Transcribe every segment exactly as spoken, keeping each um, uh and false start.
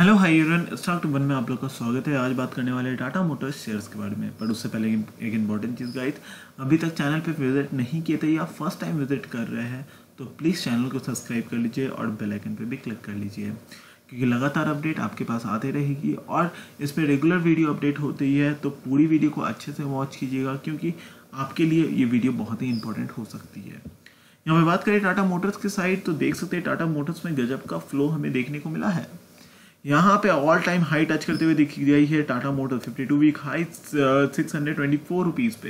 Hello hi everyone, stock one में आप लोग का स्वागत है। आज बात करने वाले टाटा मोटर्स शेयर्स के बारे में, पर उससे पहले एक इम्पॉर्टेंट चीज़ गाइस, अभी तक चैनल पे विजिट नहीं किए थे या फर्स्ट टाइम विजिट कर रहे हैं तो प्लीज़ चैनल को सब्सक्राइब कर लीजिए और बेल आइकन पे भी क्लिक कर लीजिए, क्योंकि लगातार अपडेट आपके पास आते रहेगी और इस पर रेगुलर वीडियो अपडेट होती है। तो पूरी वीडियो को अच्छे से वॉच कीजिएगा क्योंकि आपके लिए ये वीडियो बहुत ही इंपॉर्टेंट हो सकती है। यहाँ पर बात करें टाटा मोटर्स की साइड तो देख सकते हैं टाटा मोटर्स में गजब का फ्लो हमें देखने को मिला है। यहाँ पे ऑल टाइम हाई टच करते हुए दिखी गई है Tata motor fifty two week high six hundred twenty four rupees पे।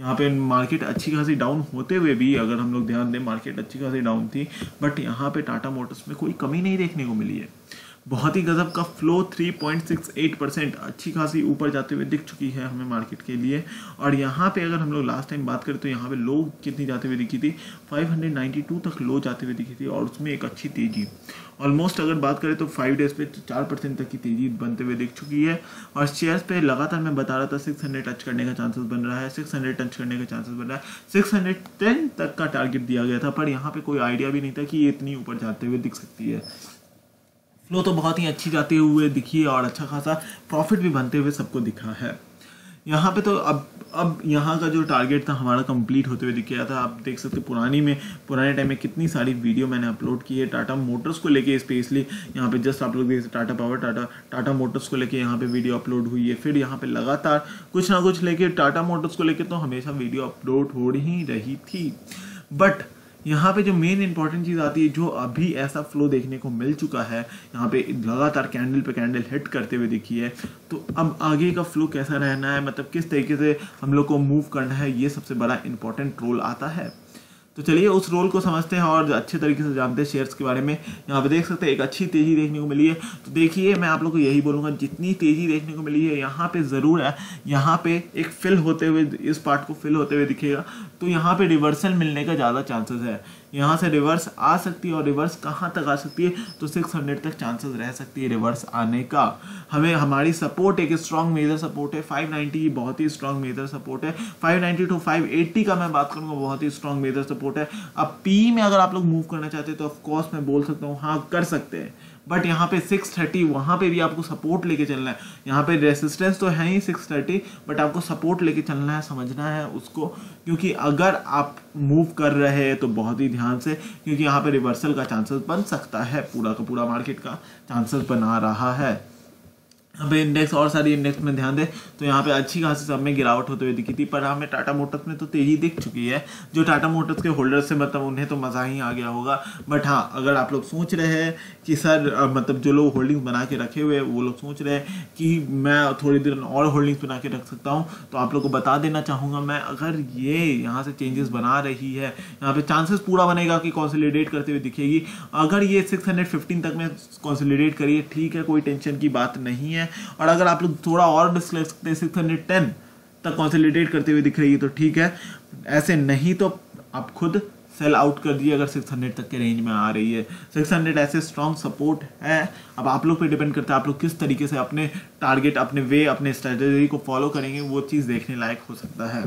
यहाँ पे मार्केट अच्छी खासी डाउन होते हुए भी अगर हम लोग ध्यान दें मार्केट अच्छी खासी डाउन थी, बट यहाँ पे टाटा मोटर्स में कोई कमी नहीं देखने को मिली है। बहुत ही गजब का flow three point six eight percent अच्छी खासी ऊपर जाते हुए दिख चुकी है हमें मार्केट के लिए। और यहाँ पे अगर हम लोग लास्ट टाइम बात करें तो यहाँ पे लो कितनी जाते हुए दिखी थी, फाइव नाइन्टी टू तक लो जाते हुए दिखी थी और उसमें एक अच्छी तेजी ऑलमोस्ट अगर बात करें तो फाइव डेज पे चार परसेंट तक की तेजी बनते हुए दिख चुकी है। और शेयर्स पे लगातार मैं बता रहा था सिक्स हंड्रेड टच करने का चांसेस बन रहा है, सिक्स हंड्रेड टच करने का चांसेस बन रहा है, सिक्स हंड्रेड टेन तक का टारगेट दिया गया था, पर यहाँ पे कोई आइडिया भी नहीं था कि ये इतनी ऊपर जाते हुए दिख सकती है। फ्लो तो बहुत ही अच्छी जाते हुए दिखी और अच्छा खासा प्रॉफिट भी बनते हुए सबको दिखा है। यहाँ पे तो अब अब यहाँ का जो टारगेट था हमारा कंप्लीट होते हुए दिख गया था। आप देख सकते पुरानी में पुराने टाइम में कितनी सारी वीडियो मैंने अपलोड की है टाटा मोटर्स को लेके, स्पेशली यहाँ पे जस्ट आप लोग देख सकते टाटा पावर टाटा टाटा मोटर्स को लेके यहाँ पे वीडियो अपलोड हुई है। फिर यहाँ पे लगातार कुछ ना कुछ लेके टाटा मोटर्स को लेके तो हमेशा वीडियो अपलोड हो ही रही थी। बट यहाँ पे जो मेन इंपॉर्टेंट चीज़ आती है, जो अभी ऐसा फ्लो देखने को मिल चुका है, यहाँ पे लगातार कैंडल पे कैंडल हिट करते हुए दिखी है, तो अब आगे का फ्लो कैसा रहना है, मतलब किस तरीके से हम लोग को मूव करना है, ये सबसे बड़ा इंपॉर्टेंट रोल आता है। तो चलिए उस रोल को समझते हैं और अच्छे तरीके से जानते हैं शेयर्स के बारे में। यहाँ पे देख सकते हैं एक अच्छी तेजी देखने को मिली है। तो देखिए मैं आप लोग को यही बोलूँगा, जितनी तेजी देखने को मिली है यहाँ पे ज़रूर है, यहाँ पे एक फिल होते हुए इस पार्ट को फिल होते हुए दिखेगा, तो यहाँ पे रिवर्सल मिलने का ज़्यादा चांसेस है। यहाँ से रिवर्स आ सकती है और रिवर्स कहाँ तक आ सकती है तो सिक्स हंड्रेड तक चांसेस रह सकती है रिवर्स आने का। हमें हमारी सपोर्ट एक स्ट्रॉन्ग मेजर सपोर्ट है, फाइव नाइन्टी बहुत ही स्ट्रॉन्ग मेजर सपोर्ट है, five ninety to five eighty का मैं बात करूँगा बहुत ही स्ट्रॉन्ग मेजर सपोर्ट है। अब पी में अगर आप लोग मूव करना चाहते हैं तो ऑफ कोर्स मैं बोल सकता हूँ हाँ कर सकते हैं, बट यहाँ पे सिक्स थर्टी वहाँ पे भी आपको सपोर्ट लेके चलना है। यहाँ पे रेसिस्टेंस तो है ही सिक्स थर्टी, बट आपको सपोर्ट लेके चलना है, समझना है उसको, क्योंकि अगर आप मूव कर रहे हैं तो बहुत ही ध्यान से, क्योंकि यहाँ पे रिवर्सल का चांसेस बन सकता है, पूरा का पूरा मार्केट का चांसेस बना रहा है। अब इंडेक्स और सारी इंडेक्स में ध्यान दें तो यहाँ पे अच्छी खासी सब में गिरावट होते हुए दिखी थी, पर हमें टाटा मोटर्स में तो तेजी दिख चुकी है। जो टाटा मोटर्स के होल्डर्स से मतलब उन्हें तो मज़ा ही आ गया होगा, बट हाँ अगर आप लोग सोच रहे हैं कि सर मतलब जो लोग होल्डिंग्स बना के रखे हुए वो लोग सोच रहे हैं कि मैं थोड़ी देर और होल्डिंग्स बना के रख सकता हूँ, तो आप लोग को बता देना चाहूँगा मैं, अगर ये यहाँ से चेंजेस बना रही है, यहाँ पर चांसेस पूरा बनेगा कि कंसोलिडेट करते हुए दिखेगी। अगर ये सिक्स हंड्रेड फिफ्टीन तक में कंसोलिडेट करिए ठीक है, कोई टेंशन की बात नहीं है। और अगर आप लोग थोड़ा और रिस्क ले सकते हैं, सिक्स हंड्रेड टेन तक कंसोलिडेट करते हुए दिख रही है तो ठीक है, ऐसे नहीं तो आप खुद सेल आउट कर दिए अगर सिक्स हंड्रेड तक के रेंज में आ रही है। सिक्स हंड्रेड ऐसे स्ट्रॉन्ग सपोर्ट है, अब आप लोग पे डिपेंड करता है आप लोग किस तरीके से अपने टारगेट, अपने वे, अपने स्ट्रेटजी को फॉलो करेंगे, वो चीज़ देखने लायक हो सकता है।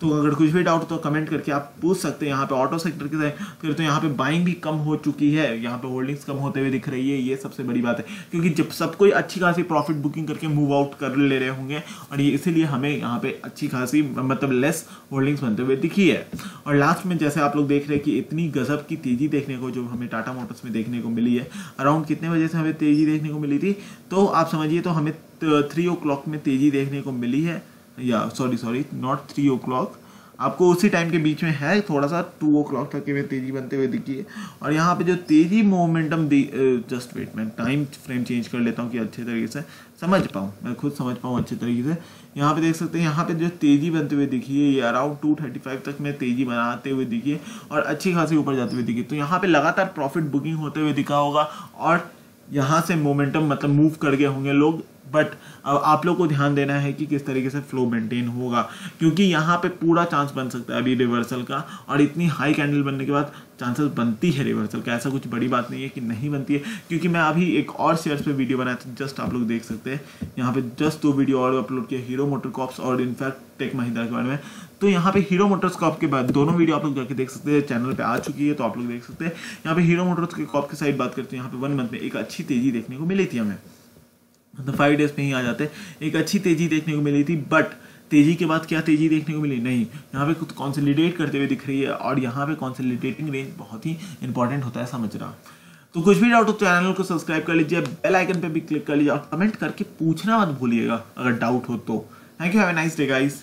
तो अगर कुछ भी डाउट तो कमेंट करके आप पूछ सकते हैं। यहाँ पे ऑटो सेक्टर के फिर तो यहाँ पे बाइंग भी कम हो चुकी है, यहाँ पे होल्डिंग्स कम होते हुए दिख रही है, ये सबसे बड़ी बात है, क्योंकि जब सब कोई अच्छी खासी प्रॉफिट बुकिंग करके मूव आउट कर ले रहे होंगे और ये इसीलिए हमें यहाँ पे अच्छी खासी मतलब लेस होल्डिंग्स बनते हुए दिखी है। और लास्ट में जैसे आप लोग देख रहे हैं कि इतनी गजब की तेजी देखने को जो हमें टाटा मोटर्स में देखने को मिली है, अराउंड कितने बजे से हमें तेजी देखने को मिली थी तो आप समझिए तो हमें थ्री ओ क्लॉक में तेजी देखने को मिली है, या sorry sorry not three o'clock, आपको उसी टाइम के बीच में है, थोड़ा सा टू ओ क्लॉक तक में तेजी बनते हुए दिखी है। और यहाँ पे जो तेजी मोमेंटम दी, जस्ट वेट मैं टाइम फ्रेम चेंज कर लेता हूँ कि अच्छे तरीके से समझ पाऊँ, मैं खुद समझ पाऊँ अच्छे तरीके से। यहाँ पे देख सकते हैं यहाँ पे जो तेजी बनते हुए दिखी है ये अराउंड टू थर्टी फाइव तक में तेजी बनाते हुए दिखी है और अच्छी खासी ऊपर जाते हुए दिखी, तो यहाँ पे लगातार प्रॉफिट बुकिंग होते हुए दिखा होगा और यहाँ से मोमेंटम मतलब मूव कर गए होंगे लोग बट आप लोग को ध्यान देना है कि किस तरीके से फ्लो मेंटेन होगा, क्योंकि यहाँ पे पूरा चांस बन सकता है अभी रिवर्सल का। और इतनी हाई कैंडल बनने के बाद चांसेस बनती है रिवर्सल का, ऐसा कुछ बड़ी बात नहीं है कि नहीं बनती है। क्योंकि मैं अभी एक और शेयर्स पे वीडियो बनाया था, जस्ट आप लोग देख सकते हैं यहाँ पे जस्ट दो वीडियो और अपलोड किया हीरो मोटोकॉर्प्स और इनफैक्ट टेक महिंद्रा के बारे में। तो यहाँ पे हीरो मोटोकॉर्प के बाद दोनों वीडियो आप लोग जाके देख सकते हैं, चैनल पे आ चुकी है तो आप लोग देख सकते हैं। यहाँ पे हीरो मोटोकॉर्प की साइड बात करते हैं, यहाँ पे वन मंथ में एक अच्छी तेजी देखने को मिली थी हमें, मतलब फाइव डेज में ही आ जाते, एक अच्छी तेजी देखने को मिली थी। बट तेजी के बाद क्या तेजी देखने को मिली? नहीं, यहाँ पे कुछ कॉन्सोलिडेट करते हुए दिख रही है और यहाँ पे कॉन्सोलिडेटिंग रेंज बहुत ही इंपॉर्टेंट होता है समझना। तो कुछ भी डाउट हो चैनल को सब्सक्राइब कर लीजिए, बेल आइकन पे भी क्लिक कर लीजिए और कमेंट करके पूछना मत भूलिएगा अगर डाउट हो तो। Thank you, have a nice day guys.